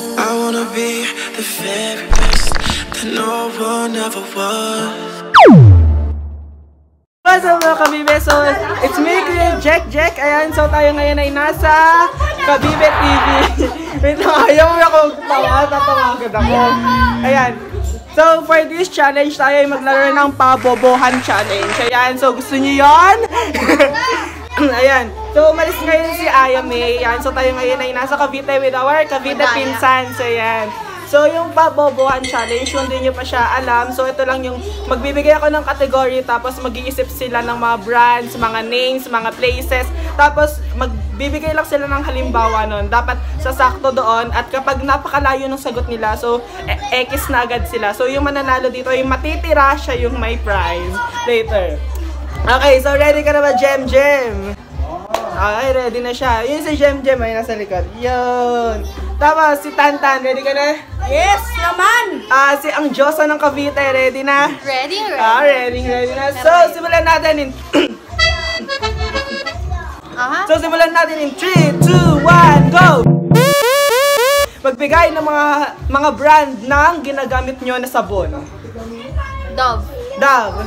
I wanna be the very best that no one ever was. What's up mga Kabibeh? So, it's me, Jek Ayan. So, tayo ngayon ay nasa Kabibeh TV. Wait lang, ayaw mo akong tawa. Tatawagad ako. Ayan. So, for this challenge, tayo ay maglaro ng pabobohan challenge. Ayan. So, gusto niyo yun? Ayan. So, umalis ngayon si Aya May. Ayan. So, tayo ngayon ay nasa Cavite with our Cavite pinsan. So, ayan. So, yung pabobohan challenge, kung hindi nyo pa siya alam, so ito lang yung magbibigay ako ng category, tapos mag-iisip sila ng mga brands, mga names, mga places, tapos magbibigay lang sila ng halimbawa nun. Dapat sasakto doon, at kapag napakalayo ng sagot nila, so X na agad sila. So, yung mananalo dito, yung matitira siya yung may prize later. Okay, so ready ka na ba, Jemjem? Ay, ready na siya. Yun si Jemjem, ay nasa likod. Yun. Tapos si Tantan, ready ka na? Yes naman! Si ang Diyosa ng Cavite, ready na? Ready, ready. Ready na. So, simulan natin in... So, simulan natin in 3, 2, 1, go! Magbigay ng mga brand ng ginagamit nyo na sabon. Dove. Dove.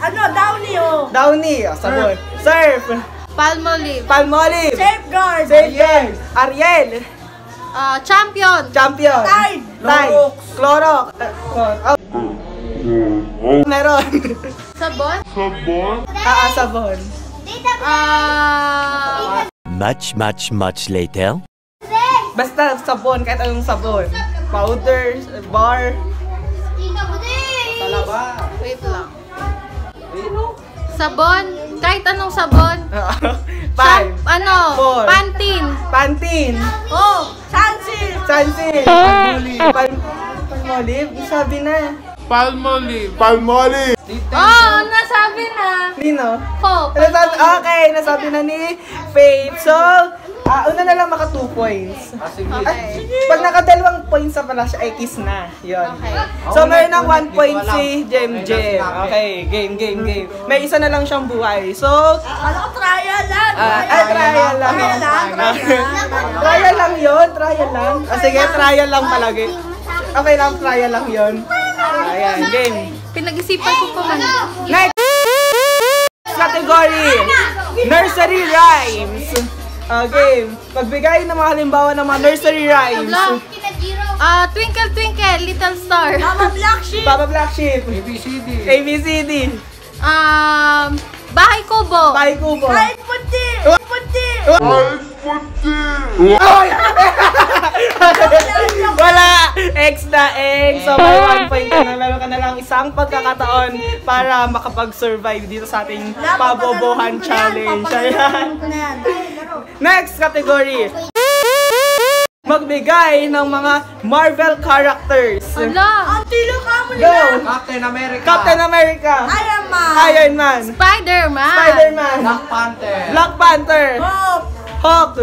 Ano? Downy, oh. Downy, oh, sabon. Surf. Palmolive. Palmolive. Safeguard. Safeguard. Ariel. Champion. Champion. Side. Clorox. Clorox. Meron. Sabon. Sabon. Sabon. Much later. Basta sabon, kahit anong sabon. Powder, bar. Salaba. Wait lang. Sabon. Kahit anong sabon. 5. Ano? 4. Pantin. Pantin. Oh. Shansin. Shansin. Palmolive. Palmolive. Sabi na. Palmolive. Palmolive. Oh, nasabi na. Nino? Oh, nasabi. Okay, nasabi na ni Faith. So, una na lang maka 2 points. Okay. Pag nakadalawang points na pala siya, ay kiss na. Yun. Okay. So, meron ng 1 point si Jemjem. Okay, game. May isa na lang siyang buhay. So, trial lang. Trial lang yun, trial lang. Sige, trial lang palagi. Okay lang, trial lang yun. Ayan, game. Pinag-isipan ko pa man. Next category, nursery rhymes. Game. Pagbigay ng mga halimbawa ng mga nursery rhymes. Twinkle Twinkle Little Star. Baba Black Sheep. Baba Black Sheep. ABCD. ABCD. Bahay Kubo. Bahay Kubo. Bahay Puti. Puti. Bahay Puti. Wala. X na X. So may 1 point ka na. Meron ka na lang isang pagkakataon para makapag-survive dito sa ating pabobohan challenge. Ayan. Next category, magbigay ng mga Marvel characters. Hala! Antilo ka mo nila! Captain America. Captain America. Iron Man. Iron Man. Spider Man. Spider Man. Black Panther. Black Panther. Hulk. Hulk.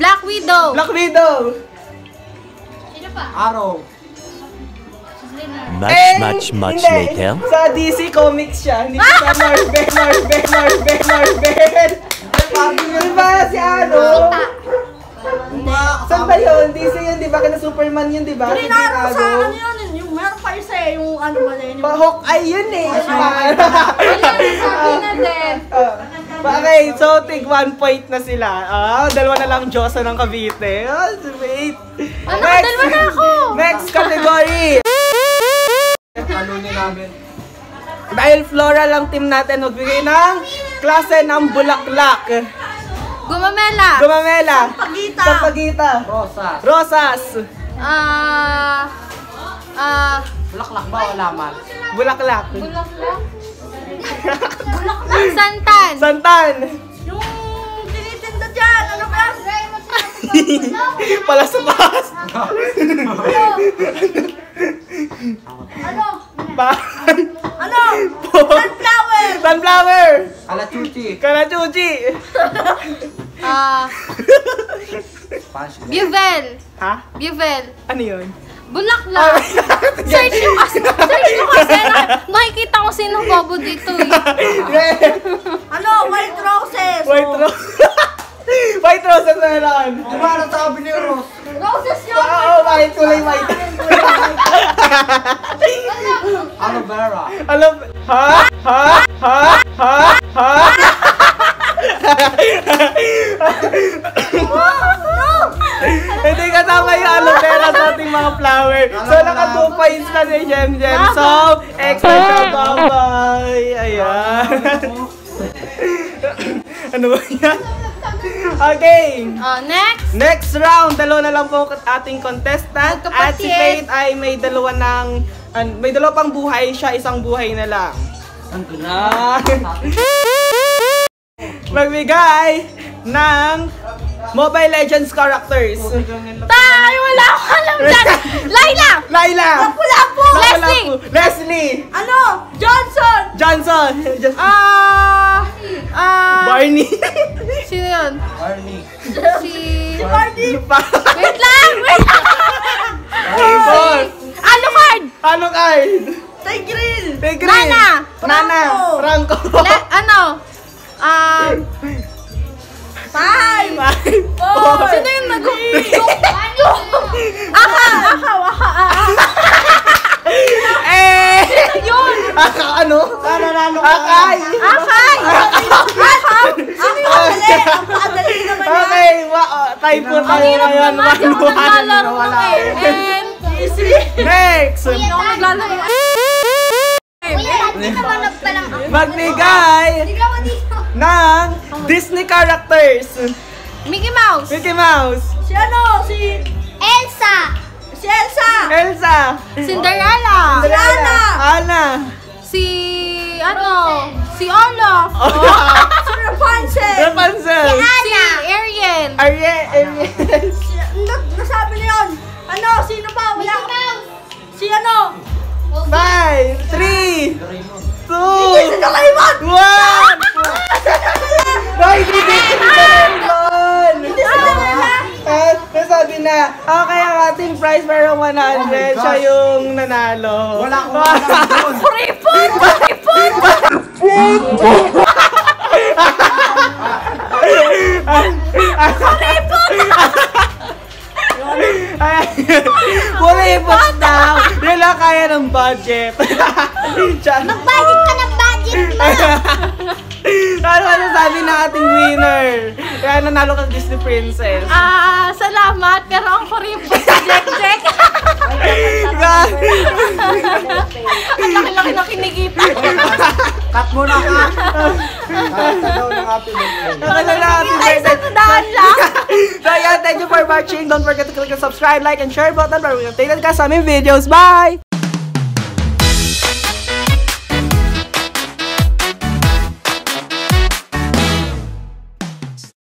Black Widow. Black Widow. Sino pa? Arrow. Much later. Sa DC Comics siya. Hindi pa Marvel. Diba si ano? Saan ba yun? DC yun, diba? Kaya Superman yun, diba? Hindi naroon sa akin yun. Yung meron pa isa eh. Yung ano ba na yun? Hawkeye yun eh. Okay, so take 1 point na sila. Dalawa na lang Diyosa ng Cavite. Wait. Ano? Dalawa na ako! Next category! Kalunin namin. Dahil floral lang team natin, magbigay ng klase ng bulaklak. Gumamela. Gumamela. Sampagita. Sampagita. Rosas. Rosas. Bulaklak ba o laman? Bulaklak. Bulaklak. Bulaklak. Santan. Santan. Yung tinitinda dyan. Ano ba? Pala sa bahas. Ano? Bahas. Ano? Sunflower. Sunflower. Kalachuchi. Kalachuchi. Buvel. Ha? Buvel. Ano yun? Bulaklak. Search nyo kasi. Search nyo kasi. Nakikita ko sinong bobo dito eh. Ano? White roses. White roses. White roses na lang. Diba? Ano sabi ni Rose? Roses yun. Oo. Ay, kulay white. Aloe vera. Aloe vera. Ha? Ha? Ha? Ha? Ha? Hindi kasama yung aloe vera sa ating mga flower. So, naka 2 points na si Jemjem. So, extra shout out, bye. Ayan. Ano ba yan? Okay. Next. Next round. Dalawa na lang po ating contestant. At si Faith ay may dalawa ng, may dalawa pang buhay. Siya isang buhay na lang. Ang magbigay ng Mobile Legends characters. Tay! Wala akong alam dyan! Laila! Laila! Lapu-lapu! Leslie! Leslie! Ano? Johnson! Johnson! Barney! Sino yun? Barney. Si Barney! Wait lang! Wait lang! Alucard! Alucard! Tigril! Tigril! Nana! Nana! Franco! Ano? Five! Sino yung nag-uusok? Nang Disney characters. Mickey Mouse. Mickey Mouse. Si ano? Si Elsa. Si Elsa. Elsa. Cinderella. Cinderella. Anna. Si ano? Si Olaf. Si Rapunzel. Rapunzel. Si Anna. Si Ariel. Ariel. Nasabi niyo yun. Ano? Sino pa? Wala. Si ano? 5, 3, 2, 1. Ay, hindi sa naman! At nasabi na, okay, ang ating prize mayroong 100, siya yung nanalo. Wala akong nanalo. Fripon! Fripon! Fripon! Fripon daw! Yun lang kaya ng budget. Mag-budget ka ng budget mo! Ano sabi ng ating winner? Kaya nanalo ka Disney Princess. Salamat, pero ang kuripot si Jek. Ang laki-laki na kinigita. Cut muna ka. Nakasalaw ng happy birthday. Nakasalaw ng happy birthday. So yeah, thank you for watching. Don't forget to click the subscribe, like, and share button para maging updated ka sa aming videos. Bye!